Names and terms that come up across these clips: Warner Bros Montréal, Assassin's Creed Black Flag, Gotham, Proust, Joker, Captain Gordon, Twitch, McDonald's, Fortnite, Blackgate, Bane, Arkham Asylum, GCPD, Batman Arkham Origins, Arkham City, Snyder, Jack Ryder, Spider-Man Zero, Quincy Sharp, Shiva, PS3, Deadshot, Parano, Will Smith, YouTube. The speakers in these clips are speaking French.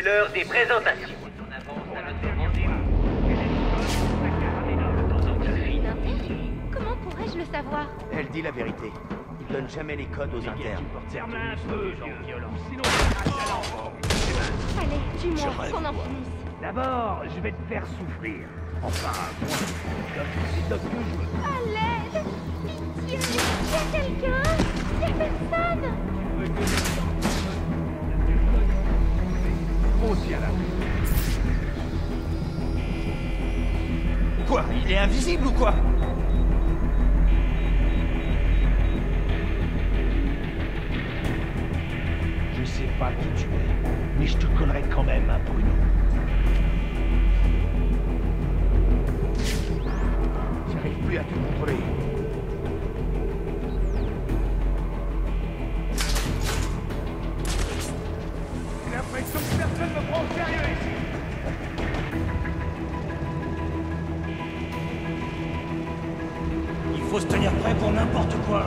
C'est l'heure des présentations. Comment pourrais-je le savoir? Elle dit la vérité. Il donne jamais les codes aux internes. Allez, dis-moi qu'on en finisse. D'abord, je vais te faire souffrir. Enfin, moi, c'est top que je veux. À l'aide! Pitié! Y'a quelqu'un? Y'a personne! Aussi à la rue. Quoi? Il est invisible ou quoi? Je sais pas qui tu es, mais je te collerai quand même, hein, Bruno. J'arrive plus à te contrôler. J'ai l'impression que personne me prend au sérieux ici. Il faut se tenir prêt pour n'importe quoi.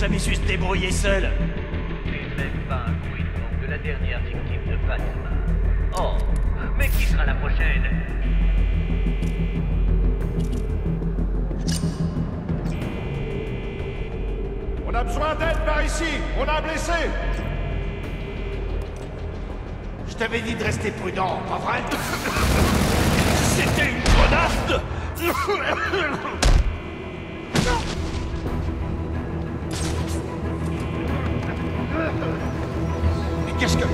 Jamais su se débrouiller seul. C'est même pas un bruit de la dernière victime de Batman. Oh, mais qui sera la prochaine? On a besoin d'aide par ici. On a blessé. Je t'avais dit de rester prudent, pas vrai? C'était une grenade. Qu'est-ce que...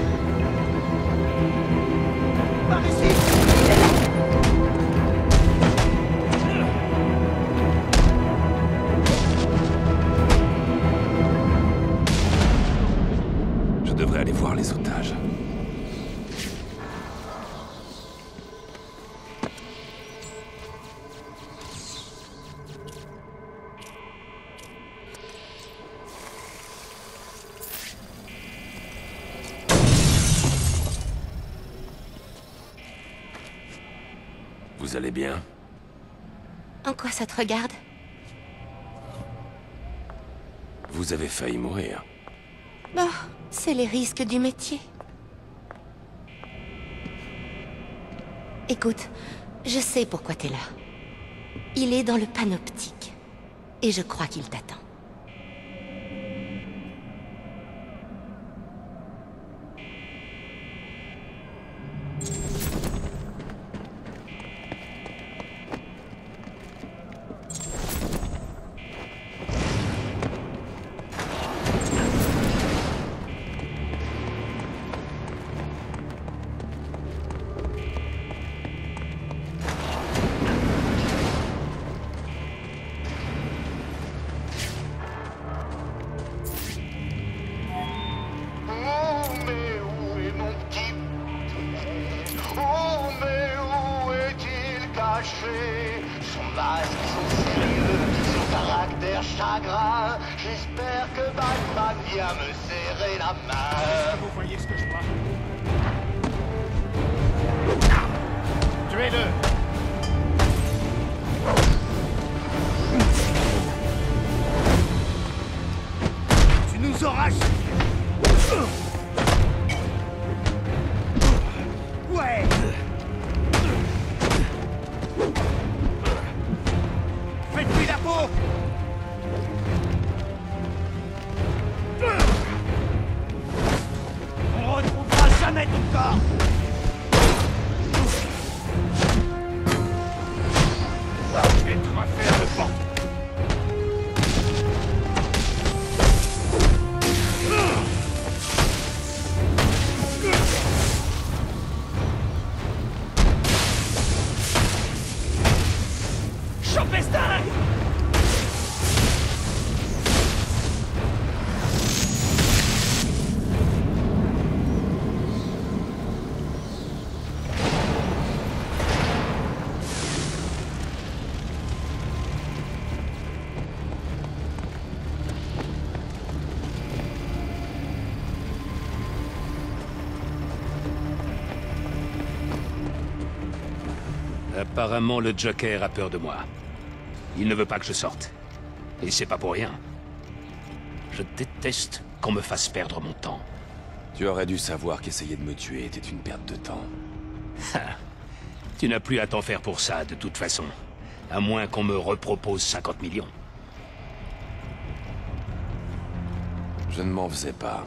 Par ici! Il est là! Je devrais aller voir les otages. Vous allez bien? En quoi ça te regarde? Vous avez failli mourir. Bon, c'est les risques du métier. Écoute, je sais pourquoi t'es là. Il est dans le panoptique. Et je crois qu'il t'attend. Son masque, son sérieux, son caractère chagrin. J'espère que Batman vient me serrer la main. Vous voyez ce que je vois? Tuez-le! Nous orages. Ouais. Faites-lui la peau. On retrouvera jamais ton corps. Être affaire de porte. Apparemment, le Joker a peur de moi. Il ne veut pas que je sorte. Et c'est pas pour rien. Je déteste qu'on me fasse perdre mon temps. Tu aurais dû savoir qu'essayer de me tuer était une perte de temps. Tu n'as plus à t'en faire pour ça, de toute façon. À moins qu'on me repropose 50 millions. Je ne m'en faisais pas.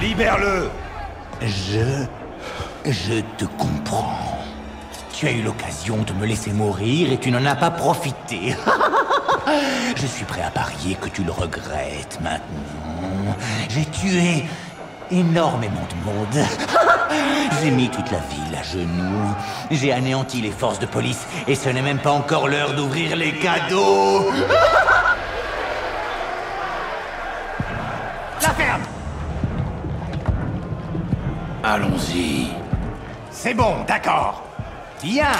Libère-le! Je te comprends. Tu as eu l'occasion de me laisser mourir et tu n'en as pas profité. Je suis prêt à parier que tu le regrettes maintenant. J'ai tué énormément de monde. J'ai mis toute la ville à genoux. J'ai anéanti les forces de police et ce n'est même pas encore l'heure d'ouvrir les cadeaux. La ferme! Allons-y. C'est bon, d'accord. Bien.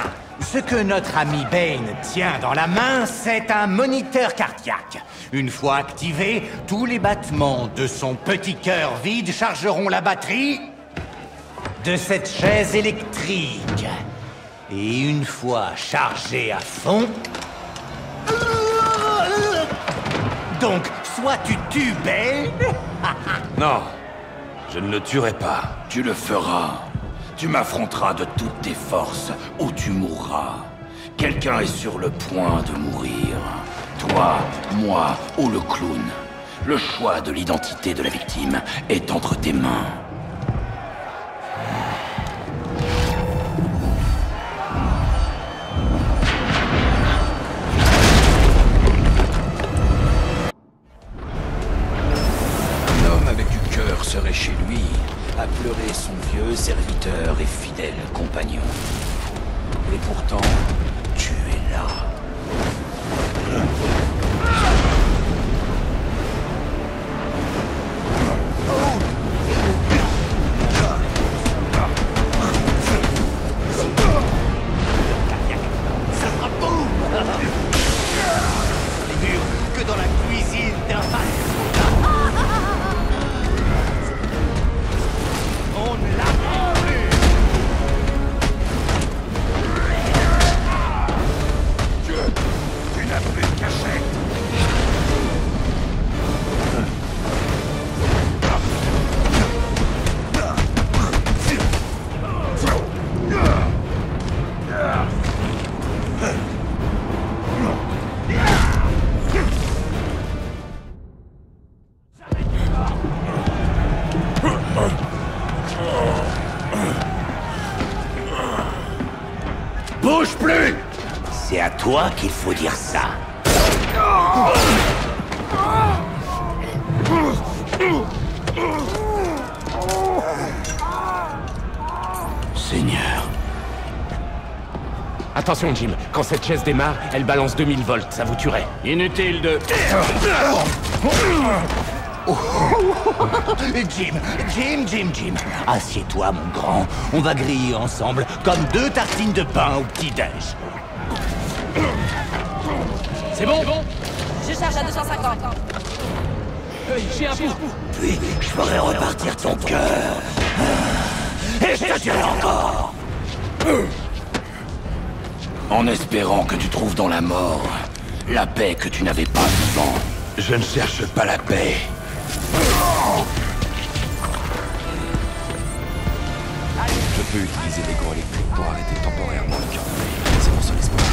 Ce que notre ami Bane tient dans la main, c'est un moniteur cardiaque. Une fois activé, tous les battements de son petit cœur vide chargeront la batterie de cette chaise électrique. Et une fois chargé à fond... Donc, soit tu tues Bane... Non, je ne le tuerai pas. Tu le feras. Tu m'affronteras de toutes tes forces, ou tu mourras. Quelqu'un est sur le point de mourir. Toi, moi, ou le clown. Le choix de l'identité de la victime est entre tes mains. Un homme avec du cœur serait chez lui. A pleuré son vieux serviteur et fidèle compagnon. Et pourtant, tu es là. C'est dur que dans la cuisine d'un fan. Toi qu'il faut dire ça. Seigneur. Attention Jim, quand cette chaise démarre, elle balance 2000 volts, ça vous tuerait. Inutile de... Jim. Assieds-toi mon grand, on va griller ensemble comme deux tartines de pain au petit-déj. C'est bon, je charge à 250. J'ai un coup. Puis, je ferai repartir ton cœur. Et je te tuerai encore. En espérant que tu trouves dans la mort la paix que tu n'avais pas vivant. Je ne cherche pas la paix. Je peux utiliser des gros électriques pour arrêter temporairement le cœur. C'est mon seul espoir.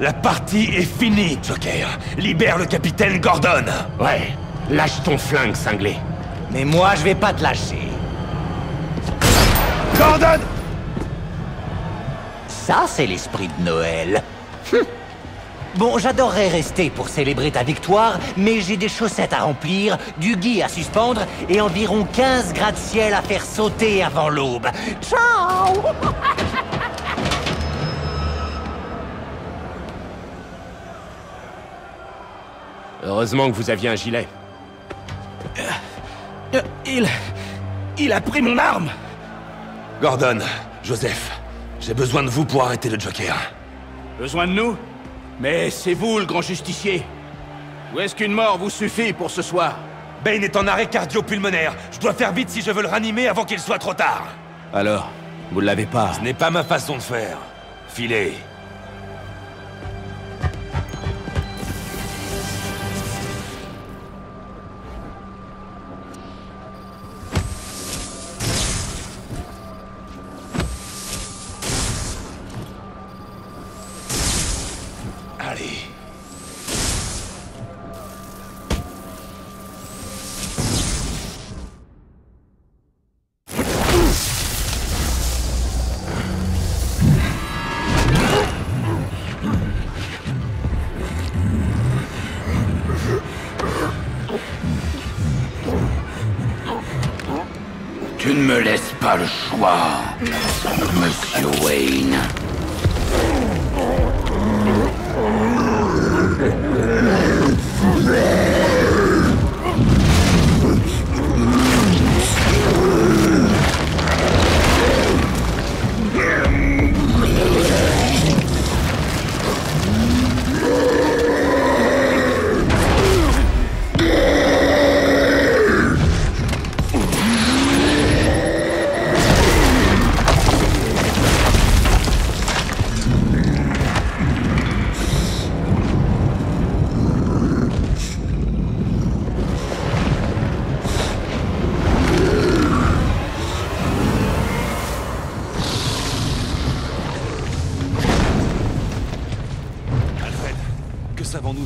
La partie est finie, Joker. Libère le capitaine Gordon. Ouais, lâche ton flingue, cinglé. Mais moi, je vais pas te lâcher. Gordon! Ça, c'est l'esprit de Noël. Bon, j'adorerais rester pour célébrer ta victoire, mais j'ai des chaussettes à remplir, du gui à suspendre et environ 15 gratte-ciel à faire sauter avant l'aube. Ciao! Heureusement que vous aviez un gilet. Il a pris mon arme! Gordon, Joseph, j'ai besoin de vous pour arrêter le Joker. Besoin de nous? Mais c'est vous, le grand justicier. Ou est-ce qu'une mort vous suffit pour ce soir? Bane est en arrêt cardio-pulmonaire. Je dois faire vite si je veux le ranimer avant qu'il soit trop tard. Alors, vous ne l'avez pas? Ce n'est pas ma façon de faire. Filez.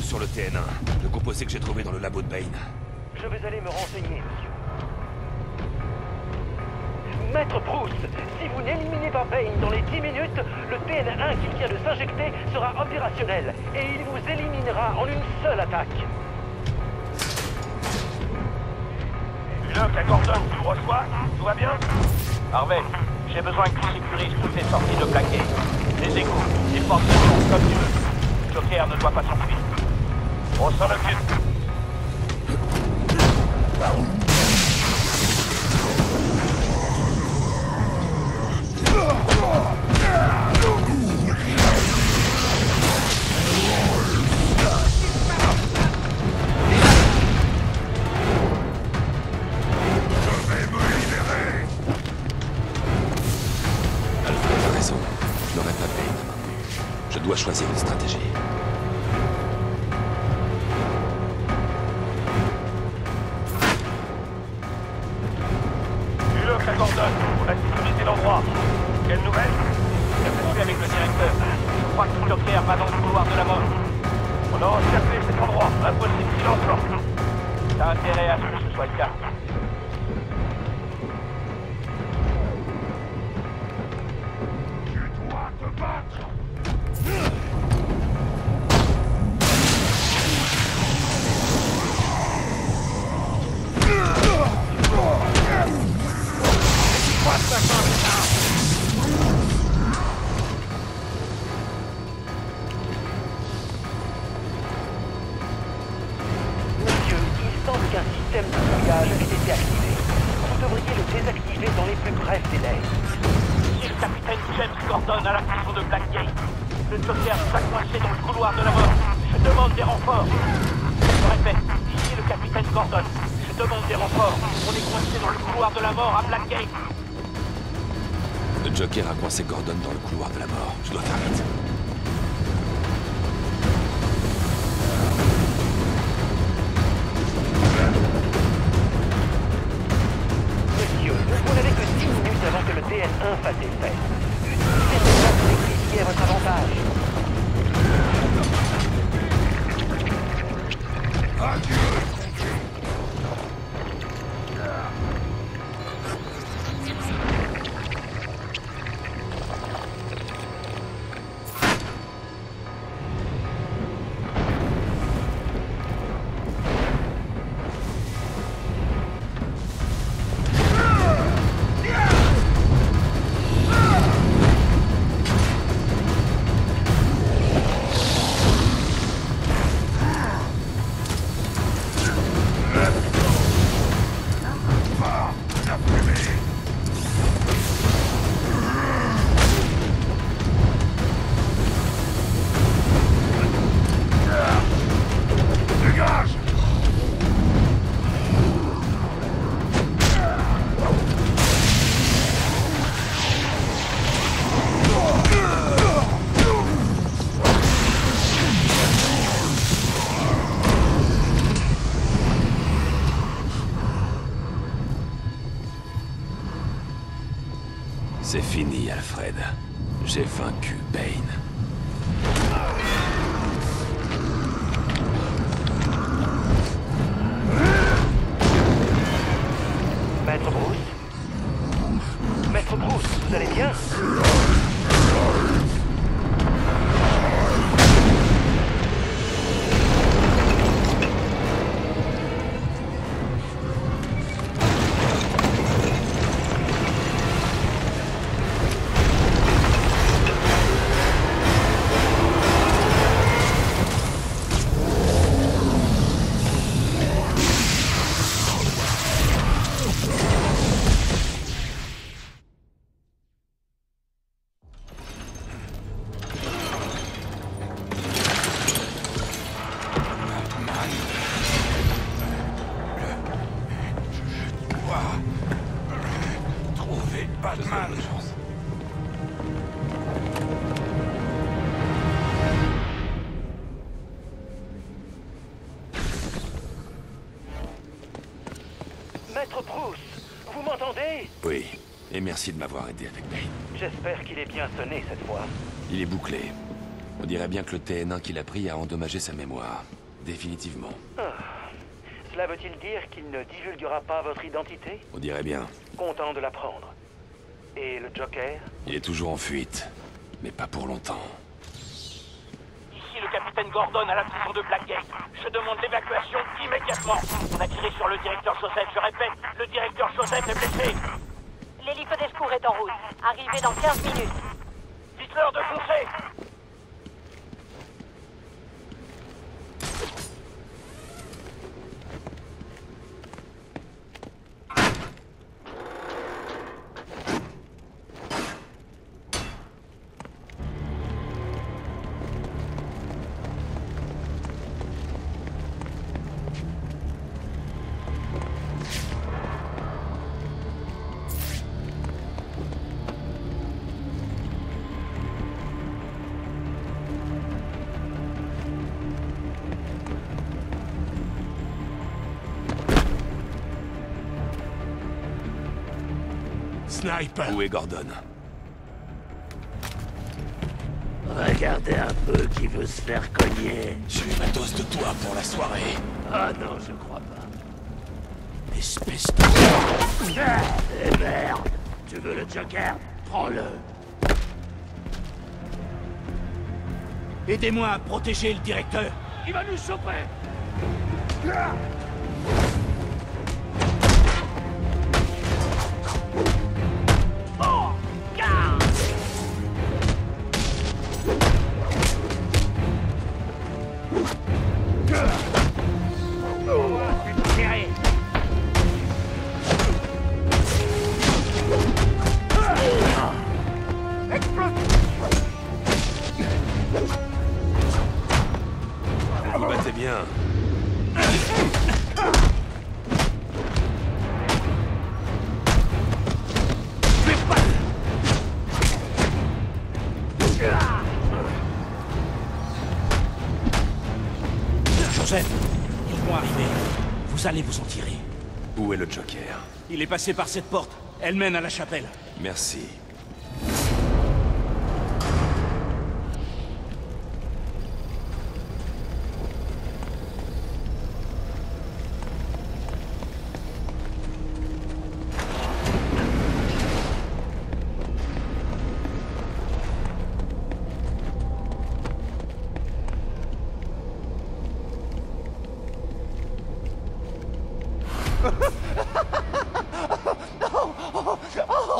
Sur le TN1, le composé que j'ai trouvé dans le labo de Bane. Je vais aller me renseigner, monsieur. Maître Proust, si vous n'éliminez pas Bane dans les 10 minutes, le TN1 qui vient de s'injecter sera opérationnel et il vous éliminera en une seule attaque. Luc, la Gordon, tu reçois? Tout va bien? Harvey, j'ai besoin que tu sécurises toutes les sorties de Blackgate. Les échos, les forces de l'ombre comme tu veux. Joker ne doit pas s'enfuir. On s'en occupe. C'est Gordon dans le couloir de la mort. Je dois faire vite. Monsieur, vous n'avez que 10 minutes avant que le DN1 face et fait. Utilisez cette place électrifiée à votre avantage. Adieu. C'est fini, Alfred. J'ai vaincu Bane. Maître Bruce? Maître Bruce, vous allez bien? Merci de m'avoir aidé avec Bane. J'espère qu'il est bien sonné cette fois. Il est bouclé. On dirait bien que le TN1 qu'il a pris a endommagé sa mémoire. Définitivement. Ah. Cela veut-il dire qu'il ne divulguera pas votre identité? On dirait bien. Content de l'apprendre. Et le Joker? Il est toujours en fuite, mais pas pour longtemps. Ici le capitaine Gordon à la prison de Blackgate. Je demande l'évacuation immédiatement. On a tiré sur le directeur Joseph, je répète, le directeur Joseph est blessé. L'hélico des secours est en route. Arrivé dans 15 minutes. Dites-leur de foncer! Sniper. Où est Gordon? Regardez un peu qui veut se faire cogner. J'ai eu ma dose de toi pour la soirée. Ah non, je crois pas. Espèce de... Eh merde! Tu veux le Joker? Prends-le. Aidez-moi à protéger le directeur. Il va nous choper. Ah vous allez vous en tirer. Où est le Joker? Il est passé par cette porte. Elle mène à la chapelle. Merci.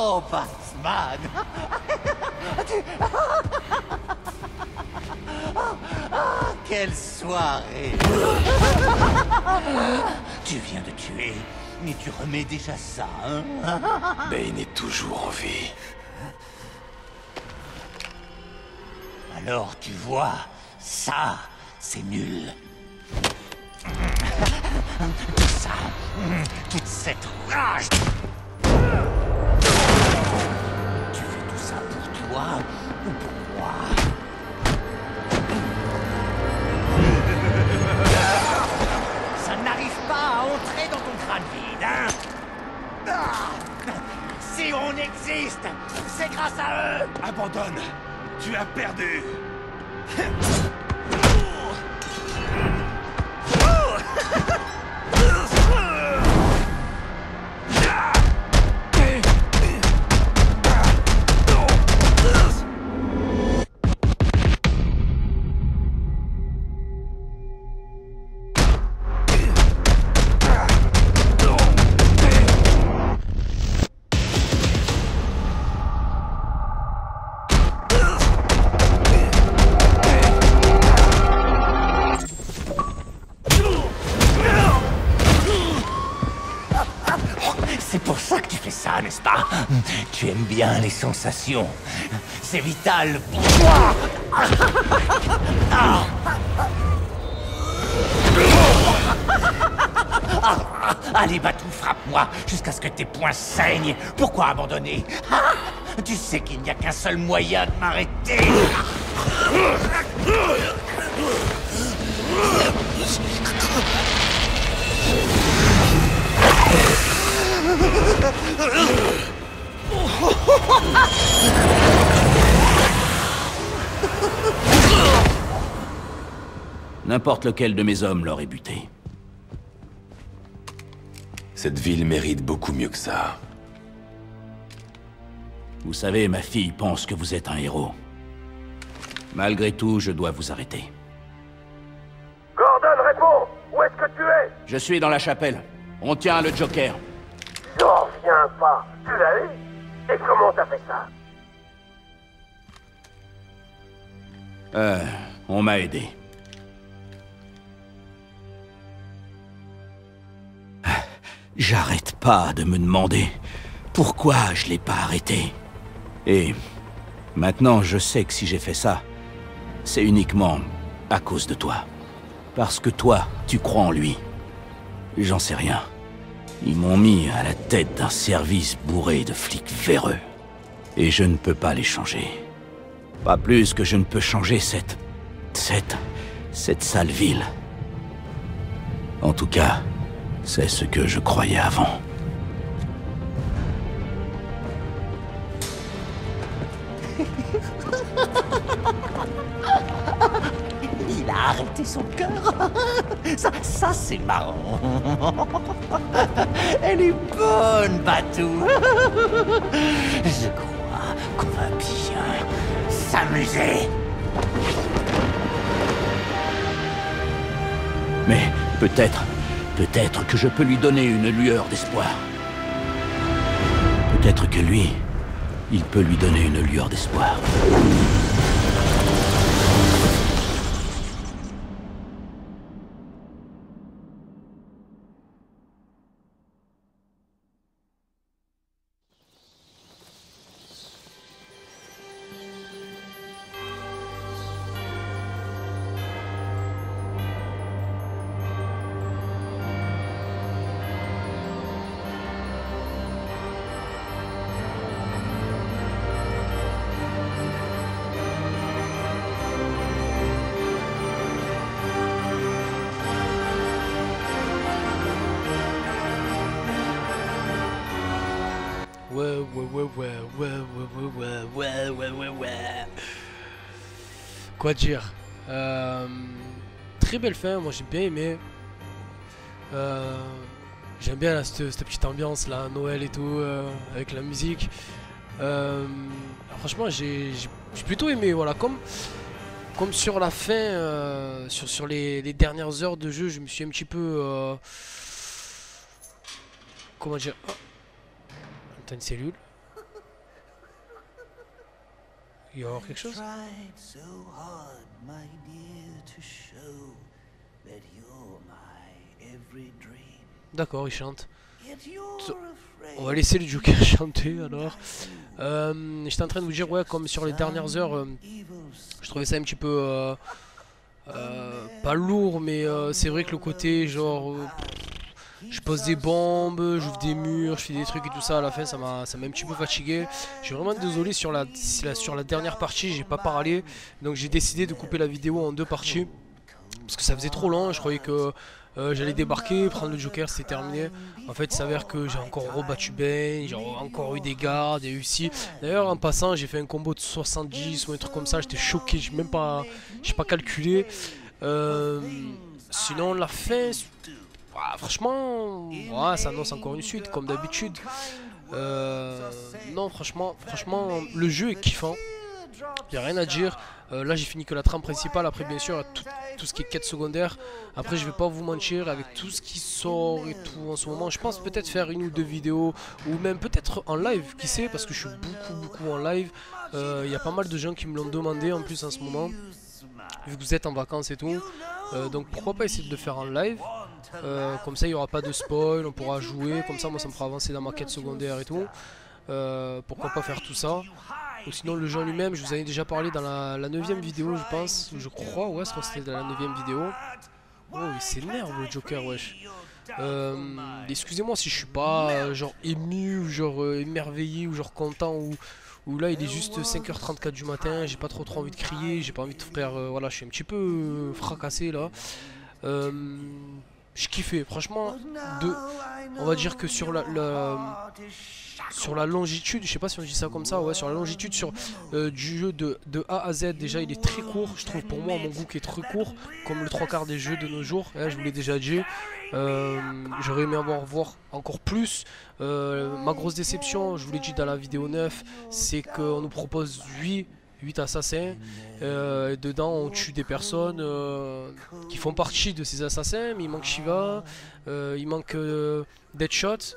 Oh, Batman! Ah, quelle soirée! Tu viens de tuer, mais tu remets déjà ça, hein? Bane est toujours en vie. Alors, tu vois, ça, c'est nul. Tout ça, toute cette rage! Ou pour moi. Ça n'arrive pas à entrer dans ton crâne vide, hein? Si on existe, c'est grâce à eux. Abandonne. Tu as perdu. Tu aimes bien les sensations. C'est vital pour moi. Allez, Batou, frappe-moi jusqu'à ce que tes poings saignent. Pourquoi abandonner? Tu sais qu'il n'y a qu'un seul moyen de m'arrêter. N'importe lequel de mes hommes l'aurait buté. Cette ville mérite beaucoup mieux que ça. Vous savez, ma fille pense que vous êtes un héros. Malgré tout, je dois vous arrêter. Gordon, réponds! Où est-ce que tu es? Je suis dans la chapelle. On tient le Joker. J'en reviens pas. Tu l'as eu? Et comment t'as fait ça? On m'a aidé. J'arrête pas de me demander pourquoi je l'ai pas arrêté. Et maintenant, je sais que si j'ai fait ça, c'est uniquement à cause de toi. Parce que toi, tu crois en lui. J'en sais rien. Ils m'ont mis à la tête d'un service bourré de flics véreux. Et je ne peux pas les changer. Pas plus que je ne peux changer cette sale ville. En tout cas, c'est ce que je croyais avant. Il a arrêté son cœur. Ça c'est marrant. Elle est bonne, Batou. Je crois qu'on va bien s'amuser. Mais peut-être que je peux lui donner une lueur d'espoir. Peut-être que lui, il peut lui donner une lueur d'espoir. ouais. Quoi dire? Très belle fin, moi j'ai bien aimé. J'aime bien là, cette petite ambiance là, Noël et tout, avec la musique. Franchement, j'ai plutôt aimé, voilà, comme sur la fin, sur les dernières heures de jeu, je me suis un petit peu... comment dire... Oh. T'as une cellule. Il y a encore quelque chose? D'accord, il chante. On va laisser le Joker chanter alors. J'étais en train de vous dire, ouais, comme sur les dernières heures, je trouvais ça un petit peu... pas lourd, mais c'est vrai que le côté genre... je pose des bombes, j'ouvre des murs, je fais des trucs et tout ça. À la fin, ça m'a un petit peu fatigué. Je suis vraiment désolé, sur la dernière partie, j'ai pas parlé. Donc j'ai décidé de couper la vidéo en deux parties. Parce que ça faisait trop long, je croyais que... j'allais débarquer, prendre le Joker, c'était terminé. En fait, il s'avère que j'ai encore rebattu Bane, j'ai encore eu des gardes, et aussi. D'ailleurs, en passant, j'ai fait un combo de 70 ou un truc comme ça, j'étais choqué, j'ai pas calculé. Sinon, la fin, bah, franchement, bah, ça annonce encore une suite, comme d'habitude. Non, franchement, le jeu est kiffant. Il n'y a rien à dire. Là j'ai fini que la trame principale. Après bien sûr tout ce qui est quête secondaire. Après je vais pas vous mentir, avec tout ce qui sort et tout en ce moment, je pense peut-être faire une ou deux vidéos, ou même peut-être en live, qui sait, parce que je suis beaucoup en live. Il y a pas mal de gens qui me l'ont demandé en plus en ce moment, vu que vous êtes en vacances et tout. Donc pourquoi pas essayer de le faire en live. Comme ça il n'y aura pas de spoil, on pourra jouer. Comme ça moi ça me fera avancer dans ma quête secondaire et tout. Pourquoi pas faire tout ça. Ou sinon le jeu lui-même, je vous avais déjà parlé dans la 9e vidéo je pense. Je crois, ouais, je crois que c'était dans la 9e vidéo. Oh, il s'énerve le Joker, wesh. Excusez-moi si je suis pas genre ému, ou genre émerveillé, ou genre content, ou là il est juste 5h34 du matin, j'ai pas trop envie de crier, j'ai pas envie de faire... voilà, je suis un petit peu fracassé là. Je kiffais, franchement, on va dire que sur la longitude, je sais pas si on dit ça comme ça, ouais, sur la longitude du jeu de A à Z, déjà il est très court, je trouve, pour moi, mon goût qui est très court, comme le 3/4 des jeux de nos jours, hein, je vous l'ai déjà dit. J'aurais aimé voir encore plus. Ma grosse déception, je vous l'ai dit dans la vidéo 9, c'est qu'on nous propose 8 assassins, et dedans on tue des personnes qui font partie de ces assassins, mais il manque Shiva, il manque Deadshot.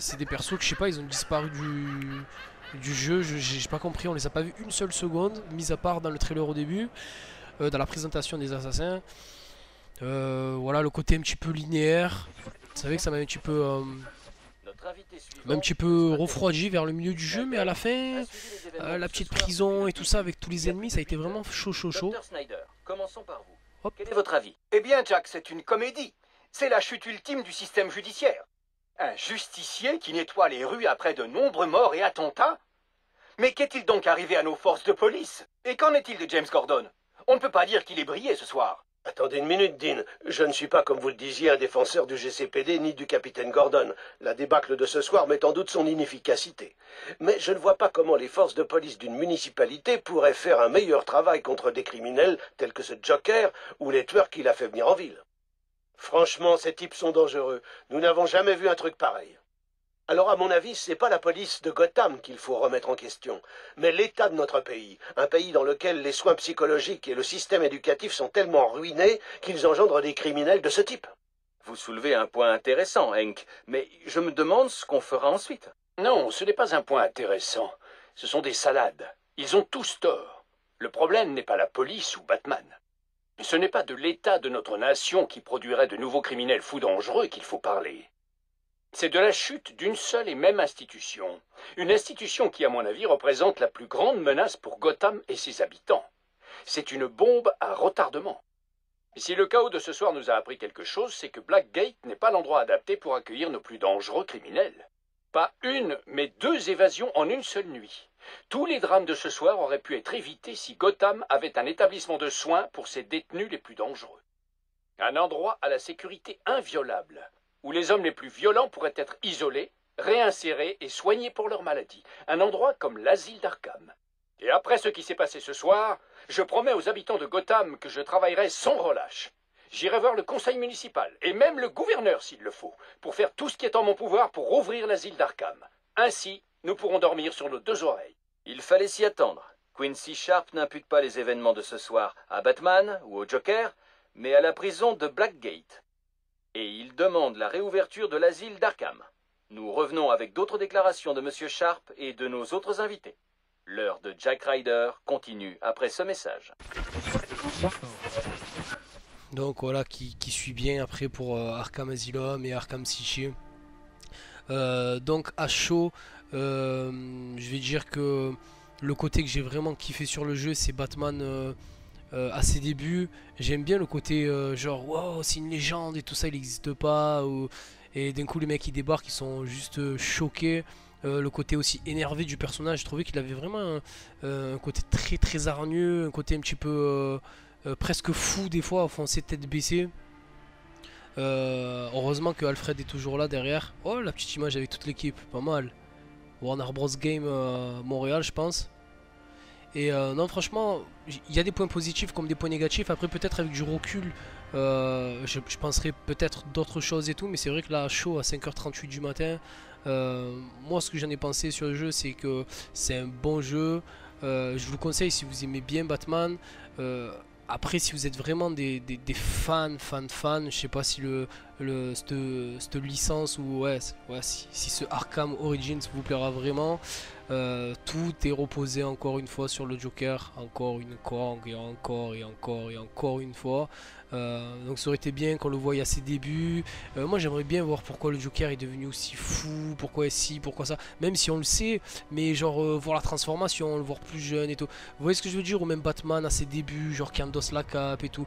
C'est des persos que je sais pas, ils ont disparu du jeu, j'ai pas compris, on les a pas vus une seule seconde, mis à part dans le trailer au début, dans la présentation des assassins. Voilà, le côté un petit peu linéaire, vous savez que ça m'a un petit peu refroidi vers le milieu du jeu, mais à la fin, la petite prison et tout ça avec tous les ennemis, ça a été vraiment chaud. Dr. Snyder, commençons par vous. Hop. Quel est votre avis? Eh bien Jack, c'est une comédie. C'est la chute ultime du système judiciaire. Un justicier qui nettoie les rues après de nombreux morts et attentats? Mais qu'est-il donc arrivé à nos forces de police? Et qu'en est-il de James Gordon? On ne peut pas dire qu'il est brillé ce soir. Attendez une minute, Dean. Je ne suis pas, comme vous le disiez, un défenseur du GCPD ni du capitaine Gordon. La débâcle de ce soir met en doute son inefficacité. Mais je ne vois pas comment les forces de police d'une municipalité pourraient faire un meilleur travail contre des criminels tels que ce Joker ou les tueurs qu'il a fait venir en ville. Franchement, ces types sont dangereux. Nous n'avons jamais vu un truc pareil. Alors, à mon avis, c'est pas la police de Gotham qu'il faut remettre en question, mais l'état de notre pays. Un pays dans lequel les soins psychologiques et le système éducatif sont tellement ruinés qu'ils engendrent des criminels de ce type. Vous soulevez un point intéressant, Hank, mais je me demande ce qu'on fera ensuite. Non, ce n'est pas un point intéressant. Ce sont des salades. Ils ont tous tort. Le problème n'est pas la police ou Batman. Ce n'est pas de l'état de notre nation qui produirait de nouveaux criminels fous dangereux qu'il faut parler. C'est de la chute d'une seule et même institution. Une institution qui, à mon avis, représente la plus grande menace pour Gotham et ses habitants. C'est une bombe à retardement. Et si le chaos de ce soir nous a appris quelque chose, c'est que Blackgate n'est pas l'endroit adapté pour accueillir nos plus dangereux criminels. Pas une, mais 2 évasions en une seule nuit. Tous les drames de ce soir auraient pu être évités si Gotham avait un établissement de soins pour ses détenus les plus dangereux. Un endroit à la sécurité inviolable, où les hommes les plus violents pourraient être isolés, réinsérés et soignés pour leur maladie, un endroit comme l'asile d'Arkham. Et après ce qui s'est passé ce soir, je promets aux habitants de Gotham que je travaillerai sans relâche. J'irai voir le conseil municipal, et même le gouverneur s'il le faut, pour faire tout ce qui est en mon pouvoir pour rouvrir l'asile d'Arkham. Ainsi, nous pourrons dormir sur nos deux oreilles. Il fallait s'y attendre. Quincy Sharp n'impute pas les événements de ce soir à Batman ou au Joker, mais à la prison de Blackgate. Et il demande la réouverture de l'asile d'Arkham. Nous revenons avec d'autres déclarations de M. Sharp et de nos autres invités. L'heure de Jack Ryder continue après ce message. Donc voilà qui suit bien après pour Arkham Asylum et Arkham City. Donc à chaud, je vais dire que le côté que j'ai vraiment kiffé sur le jeu, c'est Batman à ses débuts. J'aime bien le côté genre wow, c'est une légende et tout ça, il n'existe pas. Ou... Et d'un coup les mecs ils débarquent, ils sont juste choqués. Le côté aussi énervé du personnage, je trouvais qu'il avait vraiment un côté très très hargneux, un côté un petit peu... presque fou des fois, enfoncé tête baissée. Heureusement que Alfred est toujours là derrière. Oh, la petite image avec toute l'équipe, pas mal. Warner Bros Game Montréal, je pense. Et non, franchement, il y a des points positifs comme des points négatifs. Après, peut-être avec du recul, je penserai peut-être d'autres choses et tout. Mais c'est vrai que là, chaud à 5h38 du matin, moi, ce que j'en ai pensé sur le jeu, c'est que c'est un bon jeu. Je vous le conseille si vous aimez bien Batman. Après, si vous êtes vraiment des fans, je sais pas si cette licence ou si ce Arkham Origins vous plaira vraiment, tout est reposé encore une fois sur le Joker, encore une fois. Donc ça aurait été bien qu'on le voie à ses débuts. Moi j'aimerais bien voir pourquoi le Joker est devenu aussi fou, pourquoi si, pourquoi ça, même si on le sait, mais genre voir la transformation, le voir plus jeune et tout. Vous voyez ce que je veux dire? Ou même Batman à ses débuts, genre qui endosse la cape et tout.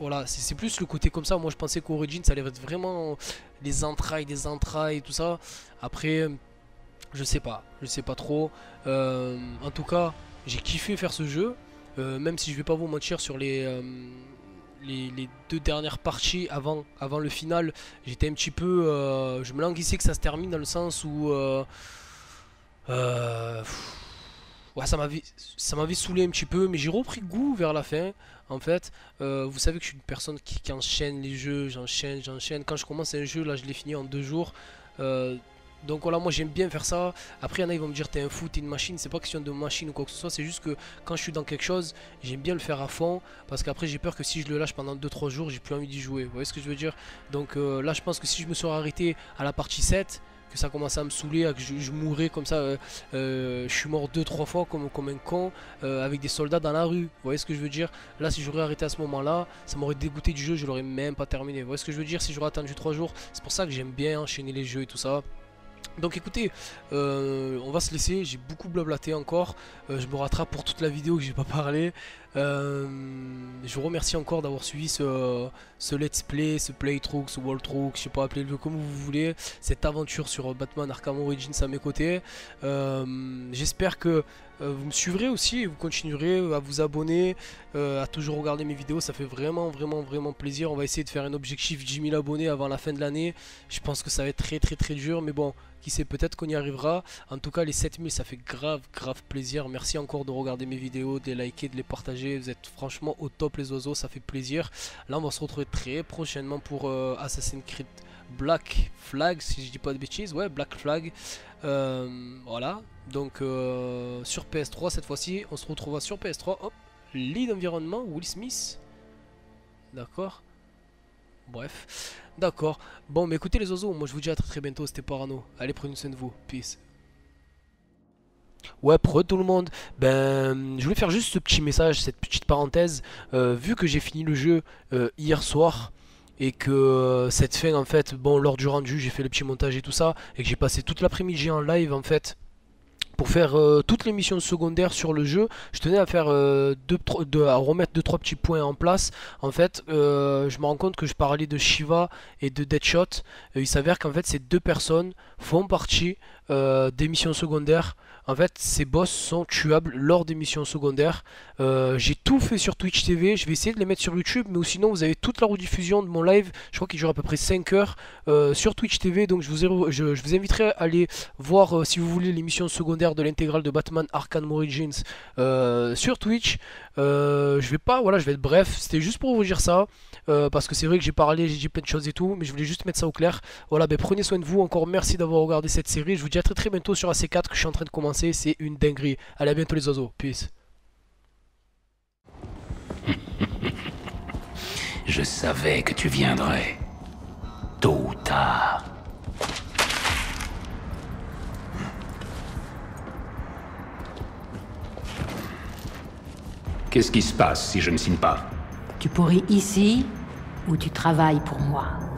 Voilà, c'est plus le côté comme ça. Moi je pensais qu'Origins ça allait être vraiment les entrailles, tout ça. Après, je sais pas trop. En tout cas, j'ai kiffé faire ce jeu, même si je vais pas vous mentir sur les deux dernières parties avant le final, j'étais un petit peu... je me languissais que ça se termine dans le sens où... ouais, ça m'avait saoulé un petit peu, mais j'ai repris goût vers la fin. En fait, vous savez que je suis une personne qui enchaîne les jeux, j'enchaîne. Quand je commence un jeu, là je l'ai fini en 2 jours. Donc voilà, moi j'aime bien faire ça. Après, il y en a, ils vont me dire t'es un fou, t'es une machine. C'est pas question de machine ou quoi que ce soit, c'est juste que quand je suis dans quelque chose, j'aime bien le faire à fond. Parce qu'après, j'ai peur que si je le lâche pendant 2-3 jours, j'ai plus envie d'y jouer. Vous voyez ce que je veux dire? Donc là, je pense que si je me serais arrêté à la partie 7, que ça commençait à me saouler, que je mourrais comme ça, je suis mort 2-3 fois comme un con, avec des soldats dans la rue. Vous voyez ce que je veux dire? Là, si j'aurais arrêté à ce moment-là, ça m'aurait dégoûté du jeu, je l'aurais même pas terminé. Vous voyez ce que je veux dire? Si j'aurais attendu 3 jours, c'est pour ça que j'aime bien enchaîner les jeux et tout ça. Donc écoutez, on va se laisser, j'ai beaucoup blablaté encore, je me rattrape pour toute la vidéo que j'ai pas parlé. Je vous remercie encore d'avoir suivi ce let's play, ce playthrough, ce wallthrough, je sais pas, appelez-le comme vous voulez, cette aventure sur Batman Arkham Origins à mes côtés. J'espère que vous me suivrez aussi et vous continuerez à vous abonner, à toujours regarder mes vidéos, ça fait vraiment plaisir. On va essayer de faire un objectif 10 000 abonnés avant la fin de l'année, je pense que ça va être très dur, mais bon, qui sait, peut-être qu'on y arrivera. En tout cas les 7000 ça fait grave plaisir, merci encore de regarder mes vidéos, de les liker, de les partager, vous êtes franchement au top les oiseaux, ça fait plaisir. Là on va se retrouver très prochainement pour Assassin's Creed Black Flag, si je dis pas de bêtises, ouais, Black Flag, voilà, donc sur PS3 cette fois-ci, on se retrouvera sur PS3, hop, lead environnement, Will Smith, d'accord, bref, d'accord, bon, mais écoutez les oiseaux, moi je vous dis à très bientôt, c'était Parano, allez, prenez soin de vous, peace. Ouais, pour eux, tout le monde, ben je voulais faire juste ce petit message, cette petite parenthèse, vu que j'ai fini le jeu hier soir, et que cette fin en fait, bon lors du rendu j'ai fait le petit montage et tout ça, et que j'ai passé toute l'après-midi en live en fait, pour faire toutes les missions secondaires sur le jeu, je tenais à faire à remettre 2-3 petits points en place. En fait, je me rends compte que je parlais de Shiva et de Deadshot, il s'avère qu'en fait ces deux personnes font partie des missions secondaires. En fait, ces boss sont tuables lors des missions secondaires. J'ai tout fait sur Twitch TV, je vais essayer de les mettre sur YouTube, mais sinon vous avez toute la rediffusion de mon live, je crois qu'il dure à peu près 5 heures sur Twitch TV, donc je vous inviterai à aller voir si vous voulez l'émission secondaire de l'intégrale de Batman Arkham Origins sur Twitch. Je vais pas, voilà, je vais être bref, c'était juste pour vous dire ça, parce que c'est vrai que j'ai parlé, j'ai dit plein de choses et tout, mais je voulais juste mettre ça au clair. Voilà, ben, prenez soin de vous, encore merci d'avoir regardé cette série, je vous dis à très très bientôt sur AC4 que je suis en train de commencer, c'est une dinguerie. Allez, à bientôt les oiseaux, peace. Je savais que tu viendrais, tôt ou tard. Qu'est-ce qui se passe si je ne signe pas? Tu pourris ici ou tu travailles pour moi?